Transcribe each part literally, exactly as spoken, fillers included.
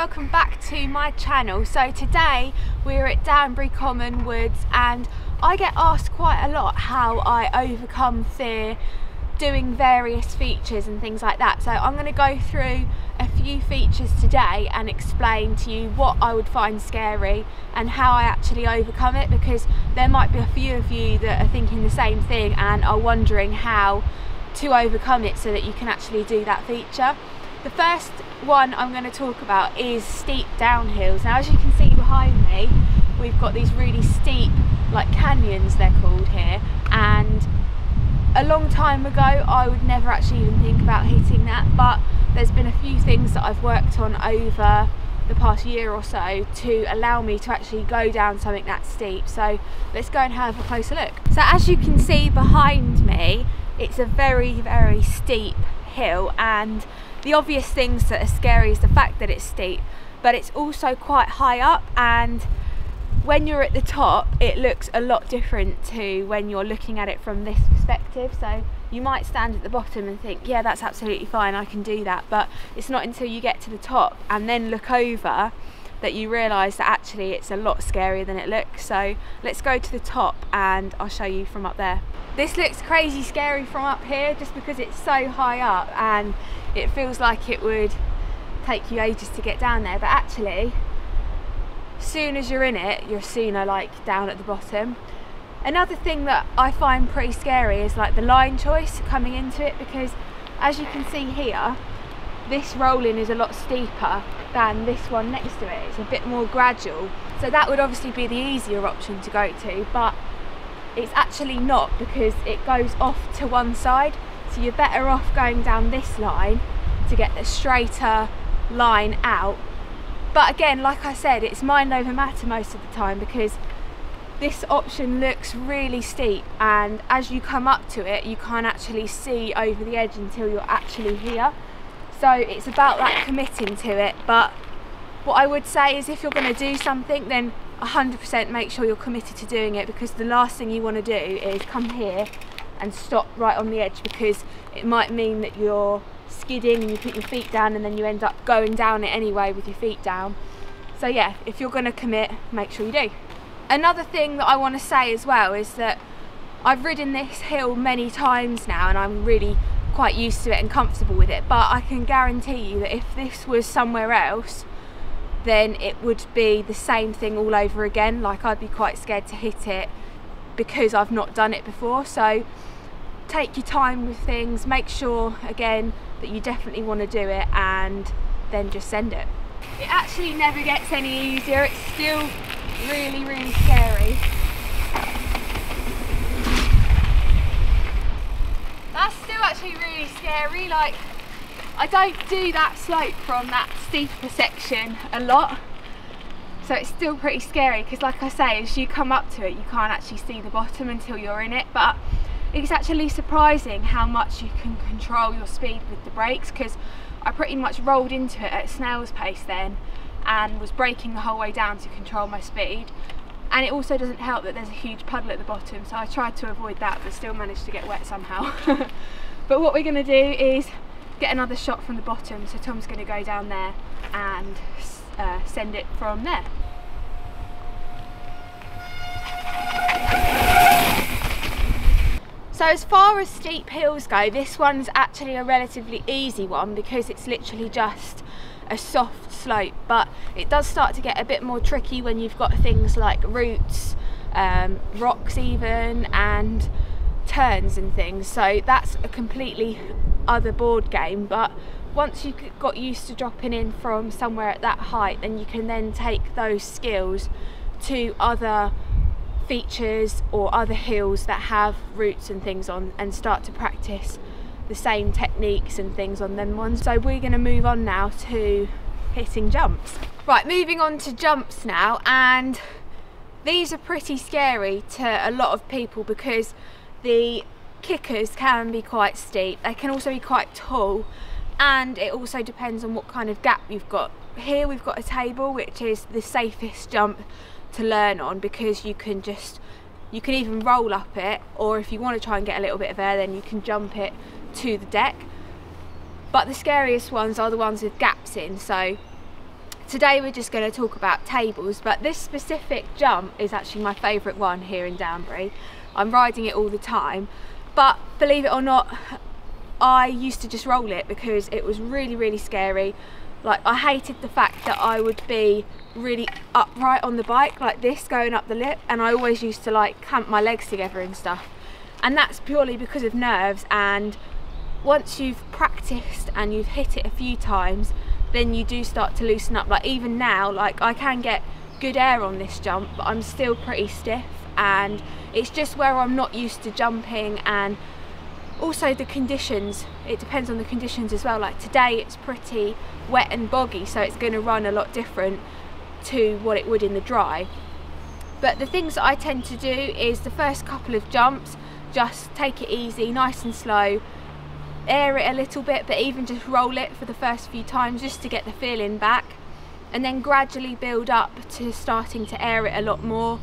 welcome back to my channel. So today we're at Danbury Common Woods and I get asked quite a lot how I overcome fear doing various features and things like that. So I'm going to go through a few features today and explain to you what I would find scary and how I actually overcome it, because there might be a few of you that are thinking the same thing and are wondering how to overcome it so that you can actually do that feature. The first one I'm going to talk about is steep downhills. Now, as you can see behind me, we've got these really steep, like canyons they're called here, and a long time ago I would never actually even think about hitting that, but there's been a few things that I've worked on over the past year or so to allow me to actually go down something that steep. So let's go and have a closer look. So as you can see behind me, it's a very very steep hill, and the obvious things that are scary is the fact that it's steep, but it's also quite high up, and when you're at the top it looks a lot different to when you're looking at it from this perspective. So you might stand at the bottom and think, yeah, that's absolutely fine, I can do that, but it's not until you get to the top and then look over that you realise that actually it's a lot scarier than it looks. So let's go to the top and I'll show you from up there. This looks crazy scary from up here just because it's so high up and it feels like it would take you ages to get down there, but actually soon as you're in it you're sooner like down at the bottom. Another thing that I find pretty scary is like the line choice coming into it, because as you can see here, this rolling is a lot steeper than this one next to it. It's a bit more gradual, so that would obviously be the easier option to go to, but it's actually not, because it goes off to one side, so you're better off going down this line to get the straighter line out. But again, like I said, it's mind over matter most of the time, because this option looks really steep, and as you come up to it you can't actually see over the edge until you're actually here. So it's about that committing to it, but what I would say is if you're going to do something, then one hundred percent make sure you're committed to doing it, because the last thing you want to do is come here and stop right on the edge, because it might mean that you're skidding and you put your feet down and then you end up going down it anyway with your feet down. So yeah, if you're going to commit, make sure you do. Another thing that I want to say as well is that I've ridden this hill many times now and I'm really quite used to it and comfortable with it, but I can guarantee you that if this was somewhere else then it would be the same thing all over again. Like, I'd be quite scared to hit it because I've not done it before. So take your time with things, make sure again that you definitely want to do it, and then just send it. It actually never gets any easier, it's still really really scary. That's still actually really scary. Like, I don't do that slope from that steeper section a lot, so it's still pretty scary, because like I say, as you come up to it you can't actually see the bottom until you're in it. But it's actually surprising how much you can control your speed with the brakes, because I pretty much rolled into it at snail's pace then and was braking the whole way down to control my speed. And it also doesn't help that there's a huge puddle at the bottom, so I tried to avoid that but still managed to get wet somehow. But what we're going to do is get another shot from the bottom, so Tom's going to go down there and uh, send it from there. So as far as steep hills go, this one's actually a relatively easy one because it's literally just a soft slope, but it does start to get a bit more tricky when you've got things like roots, um, rocks even, and turns and things. So that's a completely other board game, but once you got used to dropping in from somewhere at that height, then you can then take those skills to other features or other hills that have roots and things on and start to practice the same techniques and things on them ones. So we're going to move on now to hitting jumps. Right, moving on to jumps now, and these are pretty scary to a lot of people because the kickers can be quite steep, they can also be quite tall, and it also depends on what kind of gap you've got. Here we've got a table, which is the safest jump to learn on, because you can just you can even roll up it, or if you want to try and get a little bit of air then you can jump it to the deck. But the scariest ones are the ones with gaps in, so Today we're just going to talk about tables, but this specific jump is actually my favourite one here in Danbury. I'm riding it all the time, but believe it or not, I used to just roll it because it was really really scary. Like, I hated the fact that I would be really upright on the bike like this going up the lip, and I always used to like clamp my legs together and stuff, and that's purely because of nerves. And once you've practiced and you've hit it a few times, then you do start to loosen up. Like even now, like I can get good air on this jump, but I'm still pretty stiff, and it's just where I'm not used to jumping, and also the conditions. It depends on the conditions as well. Like today it's pretty wet and boggy, so it's going to run a lot different to what it would in the dry. But the things that I tend to do is the first couple of jumps, just take it easy, nice and slow, air it a little bit, but even just roll it for the first few times just to get the feeling back, and then gradually build up to starting to air it a lot more.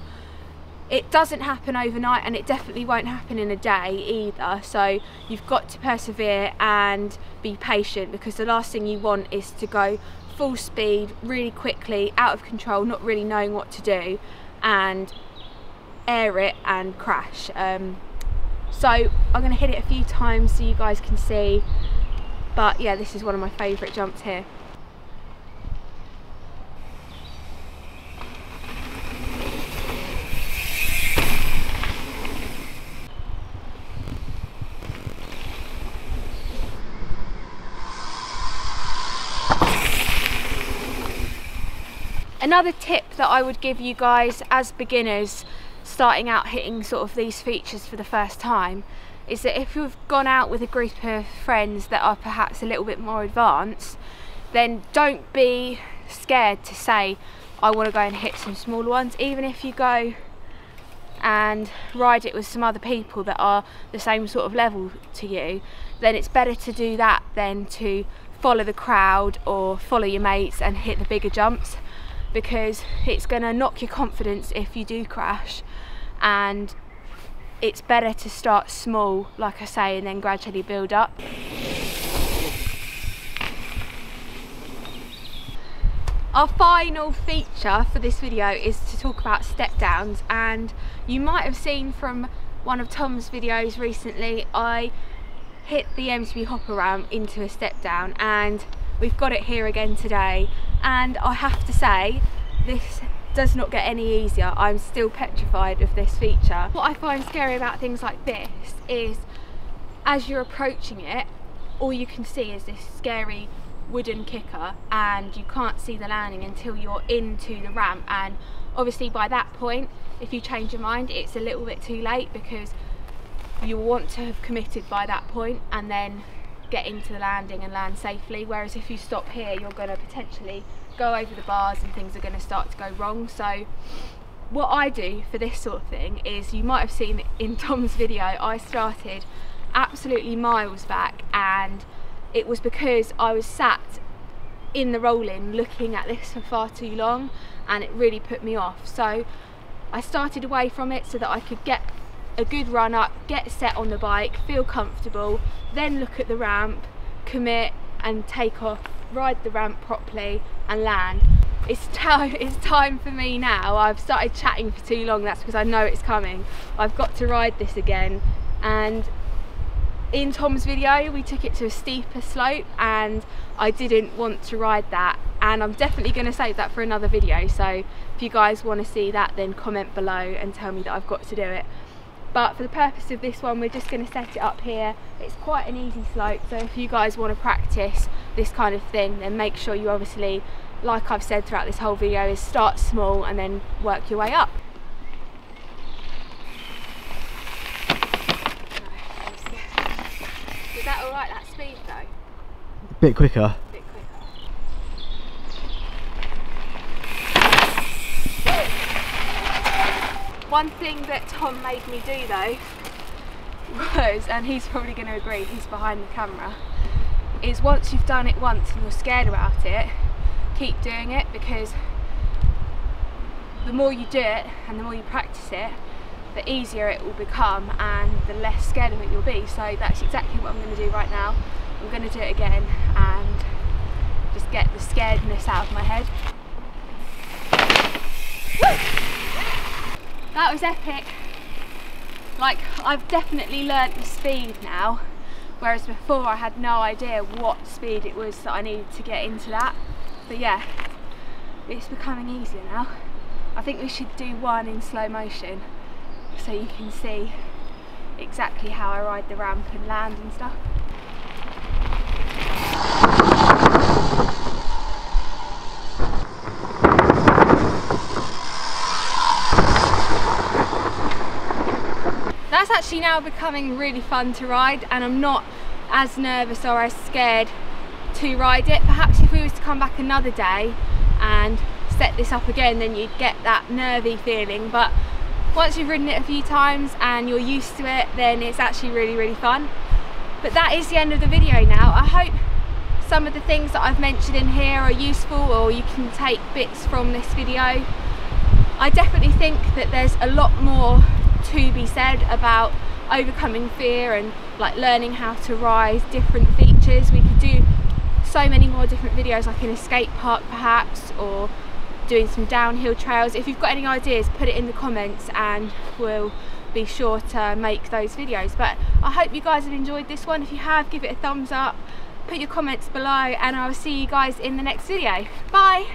It doesn't happen overnight, and it definitely won't happen in a day either, so you've got to persevere and be patient, because the last thing you want is to go full speed really quickly, out of control, not really knowing what to do, and air it and crash. Um, so I'm going to hit it a few times so you guys can see, but yeah, this is one of my favourite jumps here. Another tip that I would give you guys as beginners starting out hitting sort of these features for the first time is that if you've gone out with a group of friends that are perhaps a little bit more advanced, then don't be scared to say, I want to go and hit some smaller ones. Even if you go and ride it with some other people that are the same sort of level to you, then it's better to do that than to follow the crowd or follow your mates and hit the bigger jumps, because it's going to knock your confidence if you do crash. And it's better to start small, like I say, and then gradually build up. Our final feature for this video is to talk about step downs, and you might have seen from one of Tom's videos recently, I hit the M T B hopper ramp into a step down, and we've got it here again today, and I have to say this does not get any easier. I'm still petrified of this feature. What I find scary about things like this is as you're approaching it, all you can see is this scary wooden kicker, and you can't see the landing until you're into the ramp, and obviously by that point if you change your mind it's a little bit too late, because you want to have committed by that point and then get into the landing and land safely. Whereas if you stop here, you're going to potentially go over the bars and things are going to start to go wrong. So what I do for this sort of thing is, you might have seen in Tom's video, I started absolutely miles back, and it was because I was sat in the roll-in looking at this for far too long, and it really put me off. So I started away from it so that I could get a good run up, get set on the bike, feel comfortable, then look at the ramp, commit and take off, ride the ramp properly and land. It's time, it's time for me now. I've started chatting for too long, that's because I know it's coming. I've got to ride this again. And in Tom's video, we took it to a steeper slope and I didn't want to ride that. And I'm definitely going to save that for another video. So if you guys want to see that, then comment below and tell me that I've got to do it. But for the purpose of this one, we're just going to set it up here. It's quite an easy slope, so if you guys want to practice this kind of thing, then make sure you obviously, like I've said throughout this whole video, is start small and then work your way up. Was that all right, that speed though? A bit quicker. One thing that Tom made me do though was, and he's probably going to agree, he's behind the camera, is once you've done it once and you're scared about it, keep doing it, because the more you do it and the more you practice it, the easier it will become and the less scared of it you'll be. So that's exactly what I'm going to do right now. I'm going to do it again and just get the scaredness out of my head. That was epic. Like, I've definitely learnt the speed now, whereas before I had no idea what speed it was that I needed to get into that. But yeah, it's becoming easier now. I think we should do one in slow motion so you can see exactly how I ride the ramp and land and stuff. That's actually now becoming really fun to ride, and I'm not as nervous or as scared to ride it. Perhaps if we was to come back another day and set this up again, then you'd get that nervy feeling, but once you've ridden it a few times and you're used to it, then it's actually really really fun. But that is the end of the video now. I hope some of the things that I've mentioned in here are useful, or you can take bits from this video. I definitely think that there's a lot more to be said about overcoming fear and like learning how to ride different features. We could do so many more different videos, like in a skate park perhaps, or doing some downhill trails. If you've got any ideas, put it in the comments and we'll be sure to make those videos. But I hope you guys have enjoyed this one. If you have, give it a thumbs up, put your comments below, and I'll see you guys in the next video. Bye.